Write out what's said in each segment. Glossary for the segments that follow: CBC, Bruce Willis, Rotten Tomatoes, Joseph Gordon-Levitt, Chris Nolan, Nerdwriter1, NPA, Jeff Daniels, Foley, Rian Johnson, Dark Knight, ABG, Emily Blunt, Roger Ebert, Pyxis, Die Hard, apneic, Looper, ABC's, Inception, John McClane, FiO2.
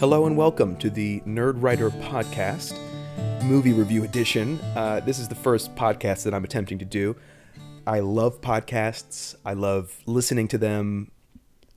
Hello and welcome to the Nerdwriter podcast, movie review edition. This is the first podcast that I'm attempting to do. I love podcasts. I love listening to them.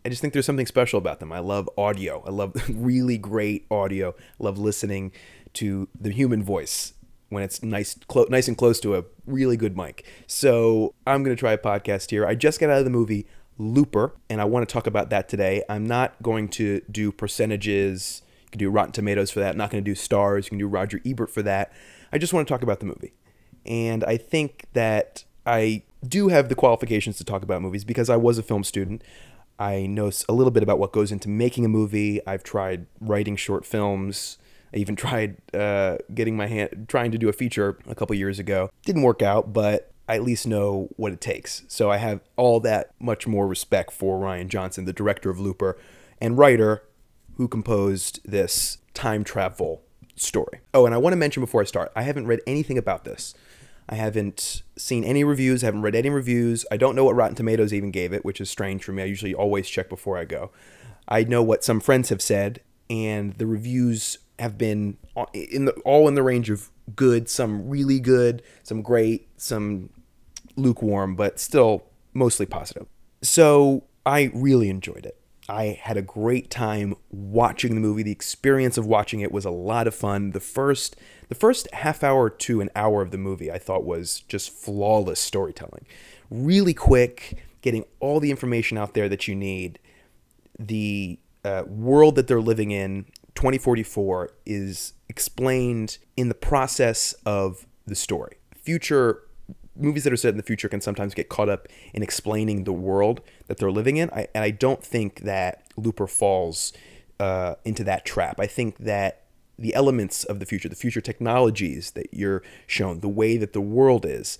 I just think there's something special about them. I love audio. I love really great audio. I love listening to the human voice when it's nice and close to a really good mic. So I'm going to try a podcast here. I just got out of the movie Looper, and I want to talk about that today. I'm not going to do percentages. You can do Rotten Tomatoes for that. I'm not going to do stars. You can do Roger Ebert for that. I just want to talk about the movie. And I think that I do have the qualifications to talk about movies because I was a film student. I know a little bit about what goes into making a movie. I've tried writing short films. I even tried trying to do a feature a couple years ago. Didn't work out, but I at least know what it takes. So I have all that much more respect for Rian Johnson, the director of Looper and writer who composed this time travel story. Oh, and I want to mention before I start, I haven't read anything about this. I haven't seen any reviews, haven't read any reviews. I don't know what Rotten Tomatoes even gave it, which is strange for me. I usually always check before I go. I know what some friends have said, and the reviews have been all in the range of good, some really good, some great, some lukewarm, but still mostly positive. So I really enjoyed it. I had a great time watching the movie. The experience of watching it was a lot of fun. The first half hour to an hour of the movie I thought was just flawless storytelling. Really quick, getting all the information out there that you need. The world that they're living in, 2044, is explained in the process of the story. Future movies that are set in the future can sometimes get caught up in explaining the world that they're living in. And I don't think that Looper falls into that trap. I think that the elements of the future technologies that you're shown, the way that the world is,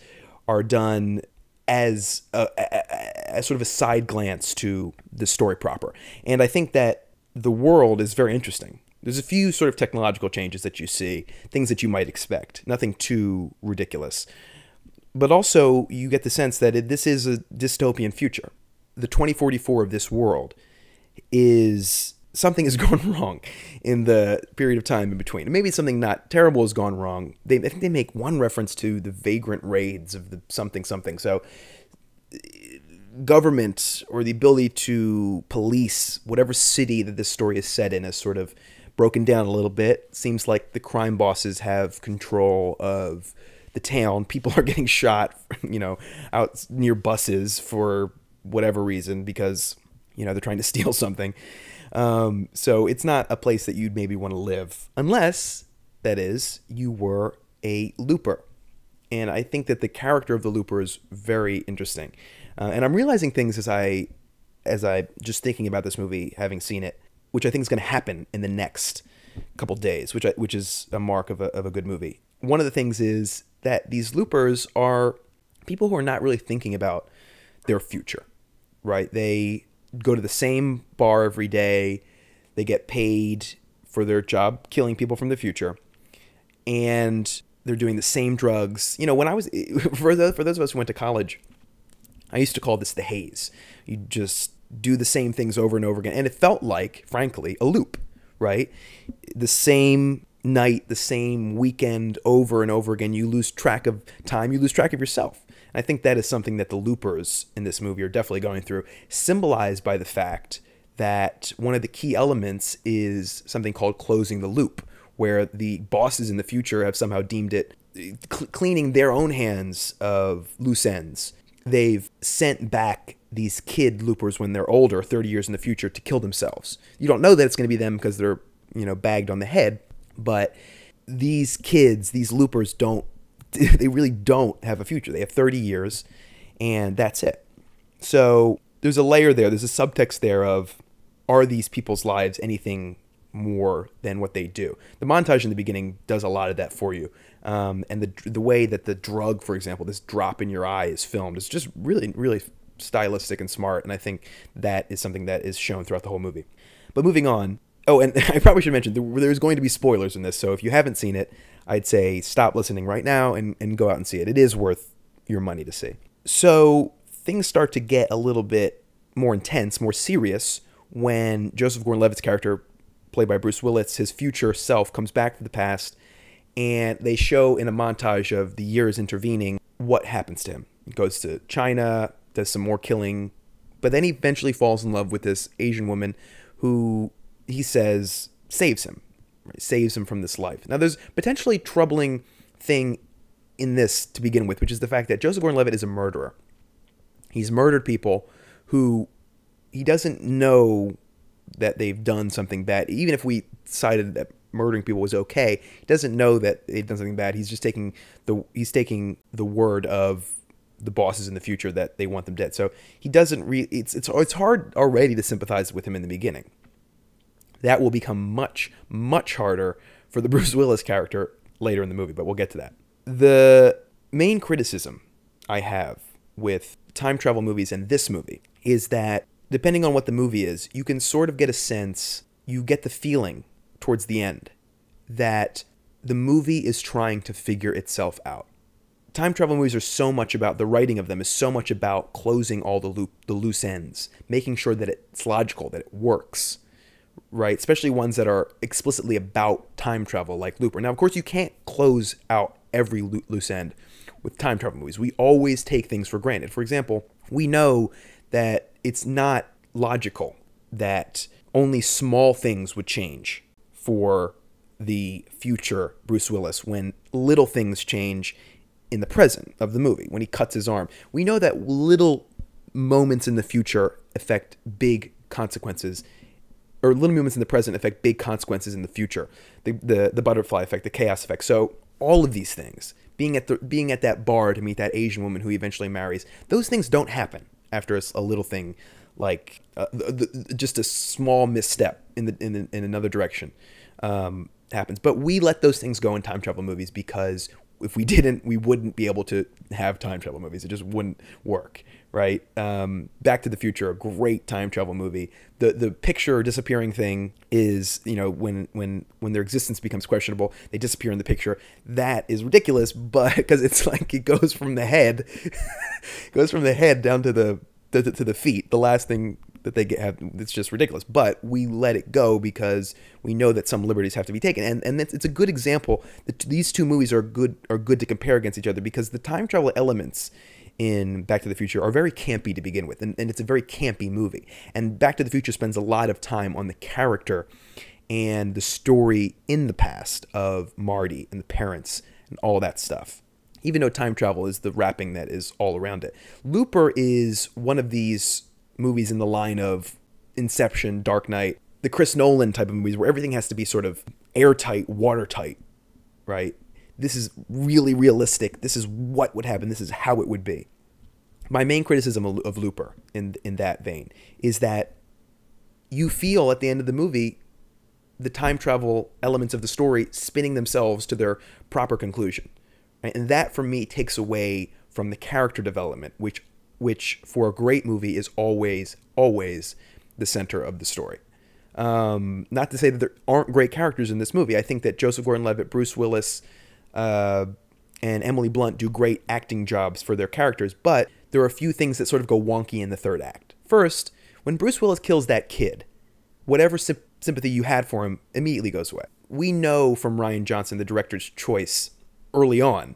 are done as a sort of a side glance to the story proper. And I think that the world is very interesting. There's a few sort of technological changes that you see, things that you might expect, nothing too ridiculous. But also, you get the sense that this is a dystopian future. The 2044 of this world something has gone wrong in the period of time in between. And maybe something not terrible has gone wrong. I think they make one reference to the vagrant raids of the something-something. So government, or the ability to police whatever city that this story is set in, is sort of broken down a little bit. Seems like the crime bosses have control of the town. People are getting shot, you know, out near buses for whatever reason because, you know, they're trying to steal something. So it's not a place that you'd maybe want to live unless, that is, you were a looper. And I think that the character of the looper is very interesting. And I'm realizing things as I just thinking about this movie, having seen it, which I think is going to happen in the next couple days, which is a mark of a good movie. One of the things is that these loopers are people who are not really thinking about their future, right? They go to the same bar every day. They get paid for their job killing people from the future. And they're doing the same drugs. You know, when I was, for those of us who went to college, I used to call this the haze. You just do the same things over and over again. And it felt like, frankly, a loop, right? The same night, the same weekend, over and over again. You lose track of time. You lose track of yourself. And I think that is something that the loopers in this movie are definitely going through, symbolized by the fact that one of the key elements is something called closing the loop, where the bosses in the future have somehow deemed it cleaning their own hands of loose ends. They've sent back these kid loopers when they're older, 30 years in the future, to kill themselves. You don't know that it's going to be them because they're, you know, bagged on the head, but these kids, these loopers they really don't have a future. They have 30 years and that's it. So there's a layer there. There's a subtext there of, are these people's lives anything more than what they do? The montage in the beginning does a lot of that for you. And the way that the drug, for example, this drop in your eye is filmed is just really, really stylistic and smart. And I think that is something that is shown throughout the whole movie. But moving on. Oh, and I probably should mention, there's going to be spoilers in this. So if you haven't seen it, I'd say stop listening right now and go out and see it. It is worth your money to see. So things start to get a little bit more intense, more serious, when Joseph Gordon-Levitt's character played by Bruce Willis, his future self, comes back from the past, and they show in a montage of the years intervening what happens to him. He goes to China, does some more killing, but then he eventually falls in love with this Asian woman who he says saves him, right? Saves him from this life. Now, there's potentially troubling thing in this to begin with, which is the fact that Joseph Gordon-Levitt is a murderer. He's murdered people who he doesn't know that they've done something bad. Even if we decided that murdering people was okay, he doesn't know that they've done something bad. He's just taking the word of the bosses in the future that they want them dead. So he doesn't it's hard already to sympathize with him in the beginning. That will become much, much harder for the Bruce Willis character later in the movie, but we'll get to that. The main criticism I have with time travel movies and this movie is that depending on what the movie is, you can sort of get a sense, you get the feeling towards the end that the movie is trying to figure itself out. Time travel movies are so much about, the writing of them is so much about closing all the loose ends, making sure that it's logical, that it works, right? Especially ones that are explicitly about time travel, like Looper. Now, of course, you can't close out every loose end with time travel movies. We always take things for granted. For example, we know that it's not logical that only small things would change for the future Bruce Willis when little things change in the present of the movie, when he cuts his arm. We know that little moments in the future affect big consequences, or little moments in the present affect big consequences in the future. The butterfly effect, the chaos effect. So all of these things, being at that bar to meet that Asian woman who he eventually marries, those things don't happen after a little thing like just a small misstep in another direction happens. But we let those things go in time travel movies because if we didn't, we wouldn't be able to have time travel movies. It just wouldn't work, right? Back to the Future, a great time travel movie. The picture disappearing thing is, you know, when their existence becomes questionable, they disappear in the picture. That is ridiculous, but because it's like it goes from the head, it goes from the head down to the feet. The last thing that they have, it's just ridiculous. But we let it go because we know that some liberties have to be taken, and it's a good example. These two movies are good to compare against each other because the time travel elements in Back to the Future are very campy to begin with, and it's a very campy movie. And Back to the Future spends a lot of time on the character and the story in the past of Marty and the parents and all that stuff, even though time travel is the wrapping that is all around it. Looper is one of these movies in the line of Inception, Dark Knight, the Chris Nolan type of movies where everything has to be sort of airtight, watertight, right? This is really realistic. This is what would happen. This is how it would be. My main criticism of Looper in that vein is that you feel at the end of the movie the time travel elements of the story spinning themselves to their proper conclusion, right? And that, for me, takes away from the character development, which for a great movie is always, always the center of the story. Not to say that there aren't great characters in this movie. I think that Joseph Gordon-Levitt, Bruce Willis, and Emily Blunt do great acting jobs for their characters, but there are a few things that sort of go wonky in the third act. First, when Bruce Willis kills that kid, whatever sympathy you had for him immediately goes away. We know from Rian Johnson, the director's choice, early on,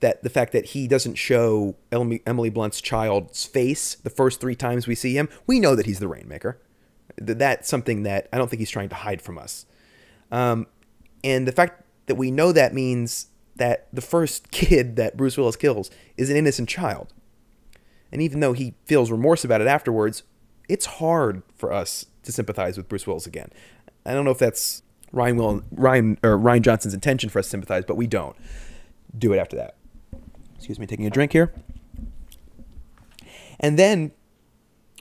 that the fact that he doesn't show Emily Blunt's child's face the first 3 times we see him, we know that he's the Rainmaker. That's something that I don't think he's trying to hide from us. And the fact that we know that means that the first kid that Bruce Willis kills is an innocent child. And even though he feels remorse about it afterwards, it's hard for us to sympathize with Bruce Willis again. I don't know if that's Rian Johnson's intention for us to sympathize, but we don't do it after that. Excuse me, taking a drink here. And then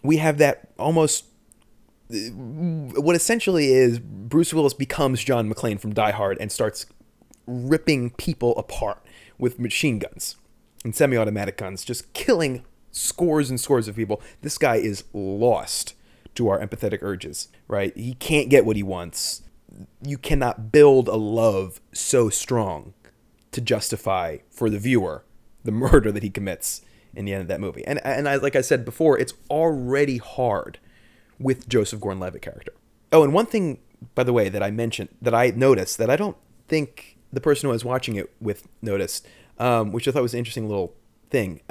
we have that almost, what essentially is Bruce Willis becomes John McClane from Die Hard and starts ripping people apart with machine guns and semi-automatic guns, just killing scores and scores of people. This guy is lost to our empathetic urges, right? He can't get what he wants. You cannot build a love so strong to justify for the viewer the murder that he commits in the end of that movie. And like I said before, it's already hard with Joseph Gordon-Levitt character. Oh, and one thing by the way, that I mentioned, that I noticed, that I don't think the person who I was watching it with noticed, which I thought was an interesting little thing.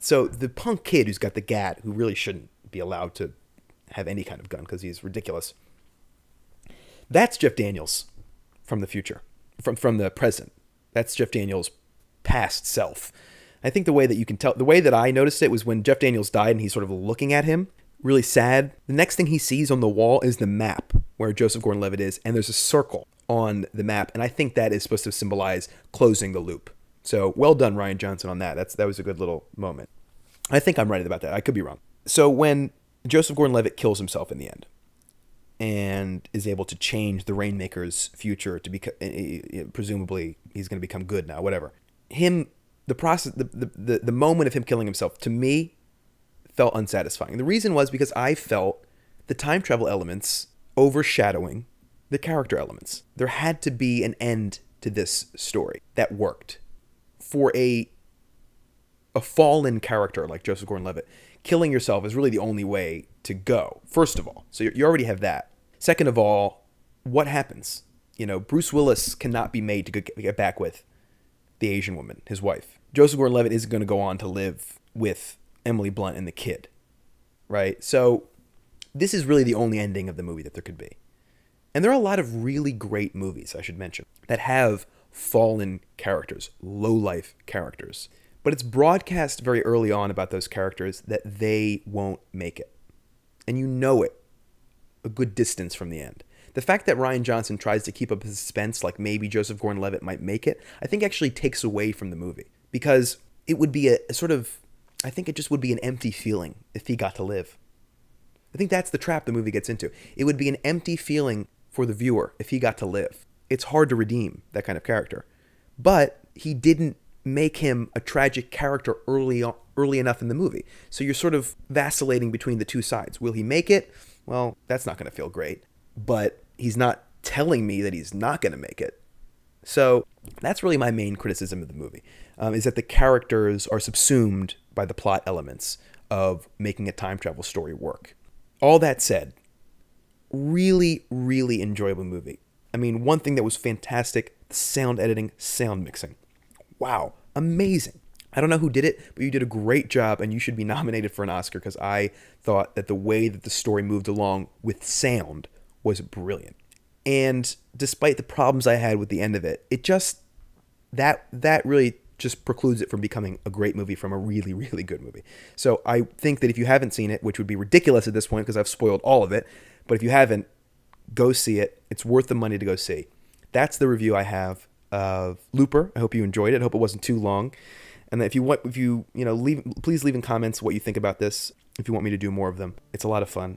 So the punk kid who's got the gat, who really shouldn't be allowed to have any kind of gun because he's ridiculous, that's Jeff Daniels from the future, from the present. That's Jeff Daniels' past self. I think the way that you can tell, the way that I noticed it was when Jeff Daniels died and he's sort of looking at him, really sad. The next thing he sees on the wall is the map where Joseph Gordon-Levitt is, and there's a circle on the map, and I think that is supposed to symbolize closing the loop. So well done, Rian Johnson, on that. That was a good little moment. I think I'm right about that. I could be wrong. So when Joseph Gordon-Levitt kills himself in the end and is able to change the Rainmaker's future to be, presumably he's going to become good now, whatever. Him, the process, the moment of him killing himself, to me, felt unsatisfying. The reason was because I felt the time travel elements overshadowing the character elements. There had to be an end to this story that worked for a fallen character like Joseph Gordon-Levitt. Killing yourself is really the only way to go, first of all. So you already have that. Second of all, what happens? You know, Bruce Willis cannot be made to get back with the Asian woman, his wife. Joseph Gordon-Levitt isn't going to go on to live with Emily Blunt and the kid, right? So this is really the only ending of the movie that there could be. And there are a lot of really great movies, I should mention, that have fallen characters, low-life characters. But it's broadcast very early on about those characters that they won't make it. And you know it a good distance from the end. The fact that Rian Johnson tries to keep up his suspense, like maybe Joseph Gordon-Levitt might make it, I think actually takes away from the movie. Because it would be a sort of, I think it just would be an empty feeling if he got to live. I think that's the trap the movie gets into. It would be an empty feeling for the viewer if he got to live. It's hard to redeem that kind of character. But he didn't make him a tragic character early enough in the movie. So you're sort of vacillating between the two sides. Will he make it? Well, that's not going to feel great. But he's not telling me that he's not going to make it. So that's really my main criticism of the movie, is that the characters are subsumed by the plot elements of making a time travel story work. All that said, really, really enjoyable movie. I mean, one thing that was fantastic, the sound editing, sound mixing. Wow, amazing. I don't know who did it, but you did a great job, and you should be nominated for an Oscar, because I thought that the way that the story moved along with sound was brilliant. And despite the problems I had with the end of it, it just, that really just precludes it from becoming a great movie from a really, really good movie. So I think that if you haven't seen it, which would be ridiculous at this point because I've spoiled all of it, but if you haven't, go see it. It's worth the money to go see. That's the review I have of Looper. I hope you enjoyed it. I hope it wasn't too long. And if you want, you know, please leave in comments what you think about this, if you want me to do more of them. It's a lot of fun.